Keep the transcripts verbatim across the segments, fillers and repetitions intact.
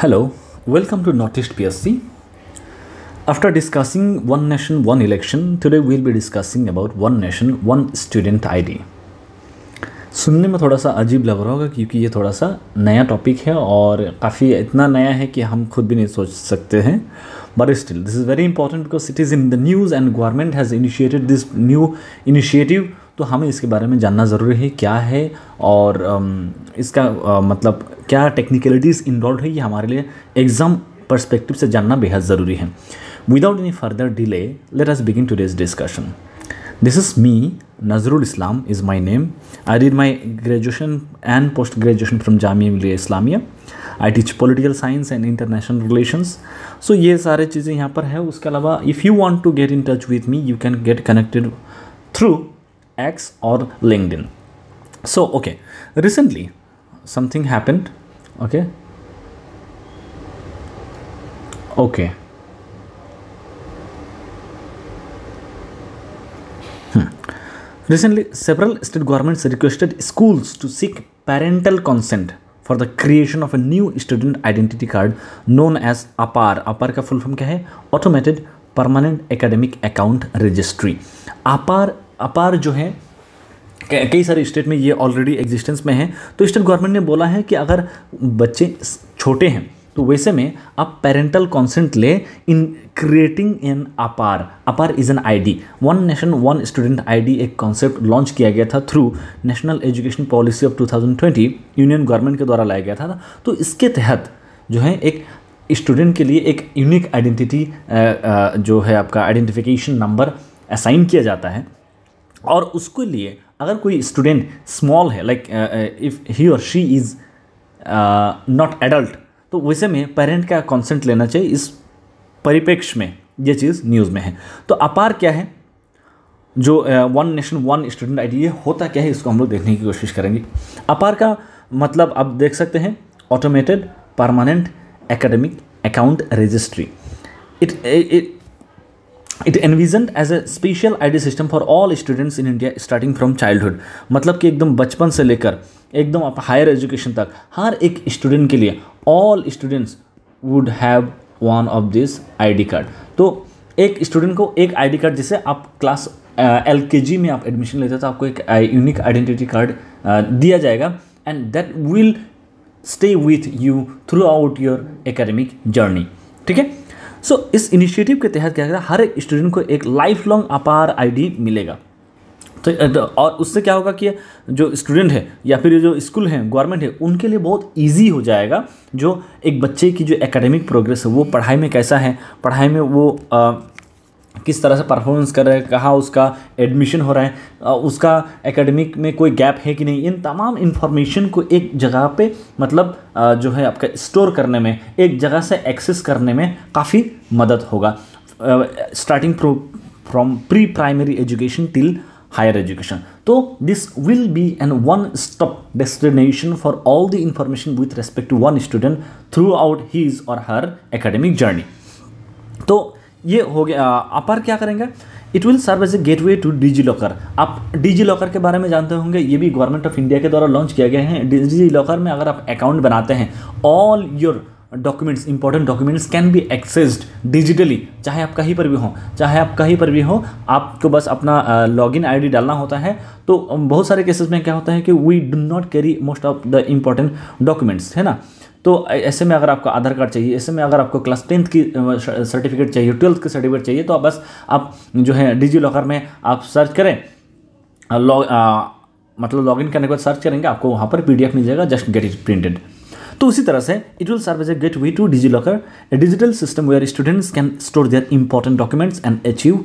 Hello, welcome to NORTHEAST P S C. After discussing One Nation, One Election, today we'll be discussing about One Nation, One Student I D. सुनने में थोड़ा सा अजीब लग रहा होगा क्योंकि ये थोड़ा सा नया टॉपिक है और काफ़ी इतना नया है कि हम खुद भी नहीं सोच सकते हैं, but still this is very important because it is in the news and government has initiated this new initiative. तो हमें इसके बारे में जानना ज़रूरी है क्या है और इसका मतलब क्या टेक्निकलिटीज़ इन्वॉल्व है, ये हमारे लिए एग्ज़ाम पर्सपेक्टिव से जानना बेहद ज़रूरी है. Without any further delay let us begin today's discussion. This is me, Nuzrul Islam is my name. I did my graduation and post-graduation from Jamia Millia Islamia. I teach political science and international relations. So ये सारे चीज़ें यहाँ पर है. उसके अलावा if you want to get in touch with me, you can get connected through X or LinkedIn. So okay, recently something happened. Okay. Okay. Recently, several state governments requested schools to seek parental consent for the creation of a new student identity card known as A P A R. A P A R का full form क्या है? Automated Permanent Academic Account Registry. A P A R, A P A R जो है कई सारे state में ये already existence में है. तो स्टेट गवर्नमेंट ने बोला है कि अगर बच्चे छोटे हैं तो वैसे में आप पेरेंटल कंसेंट ले इन क्रिएटिंग एन अपार. अपार is an ID. One nation one student ID एक कॉन्सेप्ट लॉन्च किया गया था through national education policy of two thousand twenty, union government के द्वारा लाया गया था. तो इसके तहत जो है एक स्टूडेंट के लिए एक यूनिक आइडेंटिटी जो है आपका आइडेंटिफिकेशन नंबर असाइन किया जाता है और उसके लिए अगर कोई स्टूडेंट स्मॉल है, लाइक इफ़ ही और शी इज़ नॉट एडल्ट, तो वैसे में पेरेंट का कंसेंट लेना चाहिए. इस परिप्रेक्ष्य में ये चीज़ न्यूज़ में है. तो अपार क्या है, जो one nation one student ID होता क्या है, इसको हम लोग देखने की कोशिश करेंगे. अपार का मतलब आप देख सकते हैं, automated permanent academic account registry. It it envisioned as a special ID system for all students in India starting from childhood. मतलब कि एकदम बचपन से लेकर एकदम आप हायर एजुकेशन तक हर एक स्टूडेंट के लिए all students would have one of this ID card. तो एक स्टूडेंट को एक आईडी कार्ड, जैसे आप क्लास एलकेजी में आप एडमिशन लेते हो तो आपको एक यूनिक आइडेंटिटी कार्ड दिया जाएगा and that will stay with you throughout your academic journey. ठीक है. सो so, इस इनिशिएटिव के तहत क्या करेगा, हर एक स्टूडेंट को एक लाइफ लॉन्ग अपार आईडी मिलेगा. तो और उससे क्या होगा कि जो स्टूडेंट है या फिर जो स्कूल हैं, गवर्नमेंट है, उनके लिए बहुत इजी हो जाएगा. जो एक बच्चे की जो एकेडमिक प्रोग्रेस है, वो पढ़ाई में कैसा है, पढ़ाई में वो आ, किस तरह से परफॉर्मेंस कर रहा है, कहाँ उसका एडमिशन हो रहा है, आ, उसका एकेडमिक में कोई गैप है कि नहीं, इन तमाम इन्फॉर्मेशन को एक जगह पे मतलब आ, जो है आपका स्टोर करने में, एक जगह से एक्सेस करने में काफ़ी मदद होगा. Starting from pre primary education till higher education. So this will be an one-stop destination for all the information with respect to one student throughout his or her academic journey. तो ये हो गया. अपार क्या करेंगे, it will serve as a gateway to DigiLocker. आप DigiLocker के बारे में जानते होंगे, ये भी गवर्नमेंट ऑफ इंडिया के द्वारा लॉन्च किया गया है. डिजी लॉकर में अगर आप अकाउंट बनाते हैं, all your documents, important documents can be accessed digitally. चाहे आप कहीं पर भी हो, चाहे आप कहीं पर भी हो, आपको बस अपना लॉगिन आईडी डालना होता है. तो बहुत सारे केसेस में क्या होता है कि we do not carry most of the important documents, है ना. तो ऐसे में अगर आपको आधार कार्ड चाहिए, ऐसे में अगर आपको क्लास टेंथ की सर्टिफिकेट चाहिए, ट्वेल्थ की सर्टिफिकेट चाहिए, तो बस आप जो है डिजी लॉकर में आप सर्च करें, लॉग मतलब लॉगिन करने के बाद सर्च करेंगे, आपको वहाँ पर पी डी एफ मिल जाएगा, जस्ट गेट इट प्रिंटेड. तो उसी तरह से it will serve as a gateway to DigiLocker, a digital system where students can store their important documents and achieve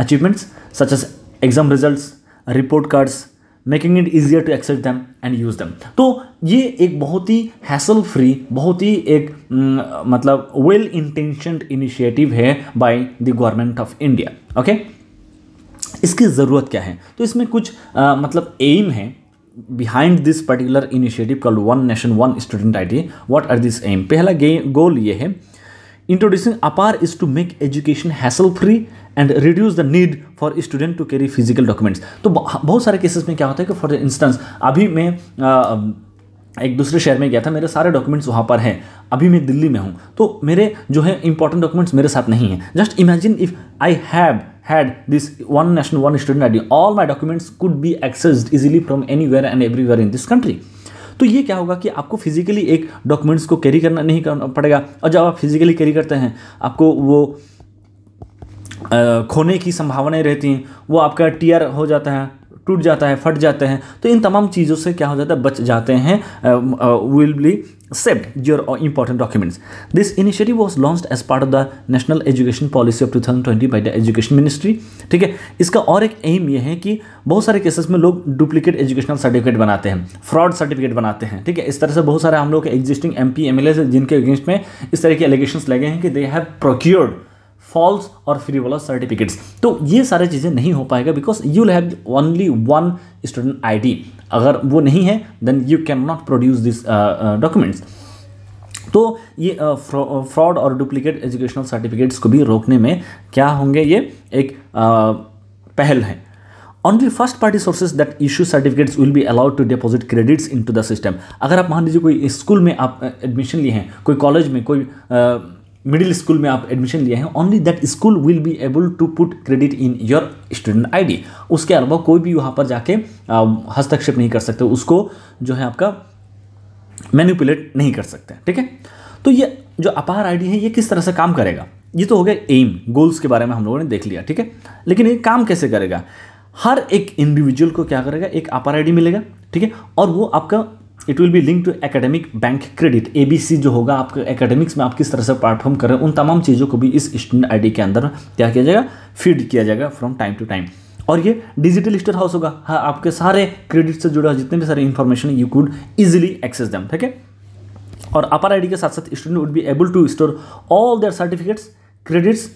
achievements such as exam results, report cards, making it easier to access them and use them. तो ये एक बहुत ही hassle free, बहुत ही एक मतलब well intentioned initiative है by the government of India. Okay, इसकी ज़रूरत क्या है, तो इसमें कुछ आ, मतलब एम है behind this particular initiative called one nation one student ID. What are this aim. पहला गोल ये है, इंट्रोड्यूसिंग अपार is to make education hassle free and reduce the need for student to carry physical documents. तो बहुत सारे cases में क्या होता है कि फॉर इंस्टेंस अभी मैं एक दूसरे शहर में गया था, मेरे सारे डॉक्यूमेंट्स वहाँ पर हैं, अभी मैं दिल्ली में हूँ, तो मेरे जो है इंपॉर्टेंट डॉक्यूमेंट्स मेरे साथ नहीं हैं। Just imagine if I have had this one national one student I D, all my documents could be accessed easily from anywhere and everywhere in this country। तो ये क्या होगा कि आपको फिजिकली एक डॉक्यूमेंट्स को कैरी करना नहीं करना पड़ेगा, और जब आप फिजिकली कैरी करते हैं आपको वो आ, खोने की संभावनाएं रहती हैं, वो आपका टीयर हो जाता है, टूट जाता है, फट जाते हैं, तो इन तमाम चीज़ों से क्या हो जाता है, बच जाते हैं। Will be saved your important documents। This initiative was launched as part of the National Education Policy of twenty twenty by the Education Ministry। ठीक है, इसका और एक एम यह है कि बहुत सारे केसेस में लोग डुप्लीकेट एजुकेशनल सर्टिफिकेट बनाते हैं, फ्रॉड सर्टिफिकेट बनाते हैं। ठीक है, इस तरह से बहुत सारे हम लोग के existing M P M L A जिनके अगेंस्ट में इस तरह के एलिगेशंस लगे हैं कि दे हैव प्रोक्योर्ड फॉल्स और फ्रीवोलस सर्टिफिकेट्स, तो ये सारी चीज़ें नहीं हो पाएगा because you will have only one student I D. अगर वो नहीं है then you can not produce this documents. तो ये फ्रॉड uh, और डुप्लीकेट एजुकेशनल सर्टिफिकेट्स को भी रोकने में क्या होंगे, ये एक uh, पहल है। Only first party sources that issue certificates will be allowed to deposit credits into the system। अगर आप मान लीजिए कोई स्कूल में आप एडमिशन लिए हैं, कोई कॉलेज में, कोई मिडिल uh, स्कूल में आप एडमिशन लिए हैं, only that school will be able to put credit in your student I D. उसके अलावा कोई भी वहाँ पर जाके हस्तक्षेप नहीं कर सकते, उसको जो है आपका मैनिपुलेट नहीं कर सकते। ठीक है, तो ये जो अपार आई डी है ये किस तरह से काम करेगा, ये तो हो गया एम, गोल्स के बारे में हम लोगों ने देख लिया। ठीक है, लेकिन ये काम कैसे करेगा, हर एक इंडिविजुअल को क्या करेगा, एक अपार आई डी मिलेगा। ठीक है, और वो आपका it will be link to academic bank credit, ABC जो होगा आपके एकेडमिक्स में आप किस तरह से परफॉर्म कर रहे हैं, उन तमाम चीज़ों को भी इस स्टूडेंट आईडी के अंदर क्या किया जाएगा, फीड किया जाएगा फ्रॉम टाइम टू टाइम। और ये डिजिटल स्टोर हाउस होगा, हाँ, आपके सारे क्रेडिट से जुड़ा जितने भी सारे information you could easily access them. ठीक है, और अपर आईडी के साथ साथ student would be able to store all their certificates credits,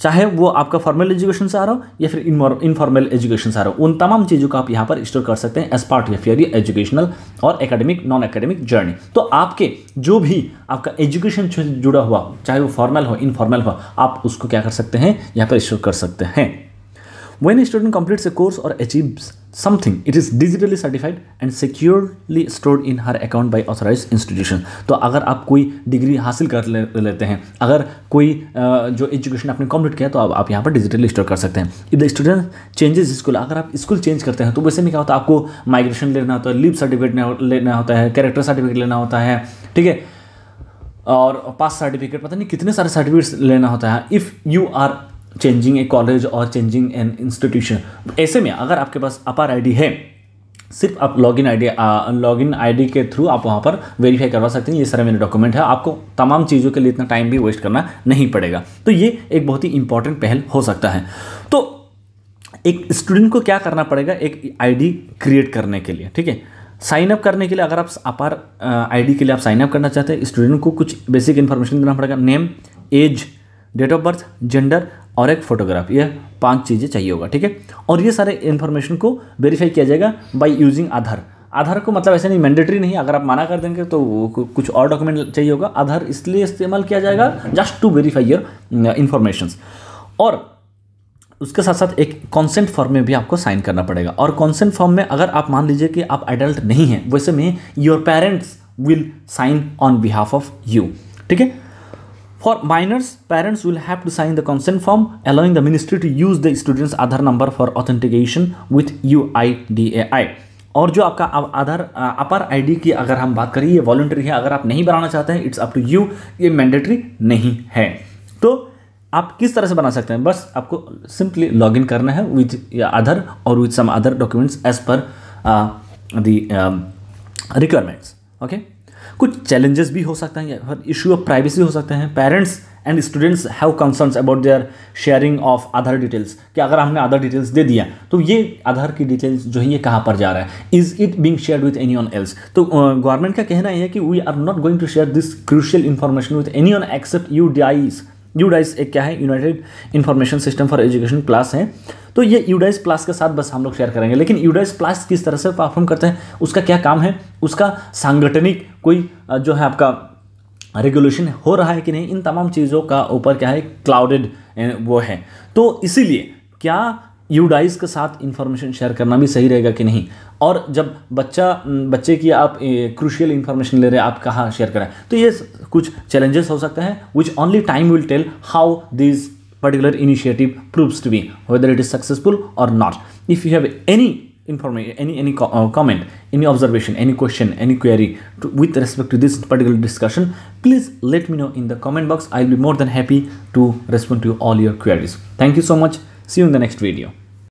चाहे वो आपका फॉर्मल एजुकेशन से आ रहा हो या फिर इनफॉर्मल एजुकेशन से आ रहा हो, उन तमाम चीज़ों को आप यहाँ पर स्टोर कर सकते हैं एज पार्ट या फिर एजुकेशनल और एकेडमिक नॉन एकेडमिक जर्नी। तो आपके जो भी आपका एजुकेशन से जुड़ा हुआ हो, चाहे वो फॉर्मल हो इनफॉर्मल हो, आप उसको क्या कर सकते हैं, यहाँ पर स्टोर कर सकते हैं। When a student completes a course or achieves something, it is digitally certified and securely stored in her account by authorized institution। तो अगर आप कोई डिग्री हासिल कर ले, लेते हैं, अगर कोई जो एजुकेशन आपने कंप्लीट किया, तो आप, आप यहाँ पर डिजिटली स्टोर कर सकते हैं। If the student changes school, अगर आप स्कूल चेंज करते हैं तो वैसे में क्या होता है, आपको माइग्रेशन लेना होता है, लीव सर्टिफिकेट लेना होता है, कैरेक्टर सर्टिफिकेट लेना होता है, ठीक है, और पास सर्टिफिकेट, पता नहीं कितने सारे सर्टिफिकेट्स लेना होता है। If you are changing a college और चेंजिंग एन इंस्टीट्यूशन, ऐसे में अगर आपके पास अपार आईडी है, सिर्फ आप लॉगिन आईडी लॉगिन आईडी के थ्रू आप वहाँ पर वेरीफाई करवा सकते हैं, ये सारे मेरे डॉक्यूमेंट है, आपको तमाम चीज़ों के लिए इतना टाइम भी वेस्ट करना नहीं पड़ेगा। तो ये एक बहुत ही इंपॉर्टेंट पहल हो सकता है। तो एक स्टूडेंट को क्या करना पड़ेगा, एक आईडी क्रिएट करने के लिए, ठीक है, साइन अप करने के लिए, अगर आप अपार आईडी के लिए आप साइन अप करना चाहते हैं, स्टूडेंट को कुछ बेसिक इन्फॉर्मेशन देना पड़ेगा, name, age, date of birth, gender और एक फोटोग्राफ, ये पांच चीज़ें चाहिए होगा। ठीक है, और ये सारे इन्फॉर्मेशन को वेरीफाई किया जाएगा बाय यूजिंग आधार। आधार को मतलब ऐसे नहीं, मैंडेटरी नहीं, अगर आप मना कर देंगे तो कुछ और डॉक्यूमेंट चाहिए होगा। आधार इसलिए इस्तेमाल किया जाएगा just to verify your informations. और उसके साथ साथ एक कॉन्सेंट फॉर्म में भी आपको साइन करना पड़ेगा, और कॉन्सेंट फॉर्म में अगर आप मान लीजिए कि आप एडल्ट नहीं हैं, वैसे में your parents will sign on behalf of you. ठीक है, For minors, parents will have to sign the consent form allowing the ministry to use the student's Aadhaar number for authentication with U I D A I। और जो आपका आधार अपार ID की अगर हम बात करें, ये वॉलंटरी है, अगर आप नहीं बनाना चाहते हैं इट्स अप टू यू, ये मैंडेटरी नहीं है। तो आप किस तरह से बना सकते हैं, बस आपको सिंपली लॉग इन करना है विथ आधार और with some other documents as per the requirements. Okay, कुछ चैलेंजेस भी हो सकते हैं, हर इशू ऑफ प्राइवेसी हो सकते हैं। Parents and students have concerns about their sharing of Aadhaar details, कि अगर हमने आधार डिटेल्स दे दिया तो ये आधार की डिटेल्स जो है ये कहाँ पर जा रहा है, is it being shared with anyone else. तो गवर्नमेंट का कहना है कि we are not going to share this crucial information with anyone except UDISE. UDISE एक क्या है, united information system for education plus है, तो ये यूडाइस प्लस के साथ बस हम लोग शेयर करेंगे। लेकिन यूडाइस प्लस किस तरह से परफॉर्म करते हैं, उसका क्या काम है, उसका सांगठनिक कोई जो है आपका रेगुलेशन हो रहा है कि नहीं, इन तमाम चीज़ों का ऊपर क्या है, क्लाउडेड वो है। तो इसीलिए क्या यूडाइज के साथ इन्फॉर्मेशन शेयर करना भी सही रहेगा कि नहीं, और जब बच्चा बच्चे की आप क्रूशियल इन्फॉर्मेशन ले रहे हैं आप कहाँ शेयर करें, तो ये कुछ चैलेंजेस हो सकते हैं which only time will tell how this particular initiative proves to be, whether it is successful or not. If you have any information, any any co uh, comment, any observation, any question, any query to, with respect to this particular discussion, please let me know in the comment box. I'll be more than happy to respond to all your queries. Thank you so much. See you in the next video.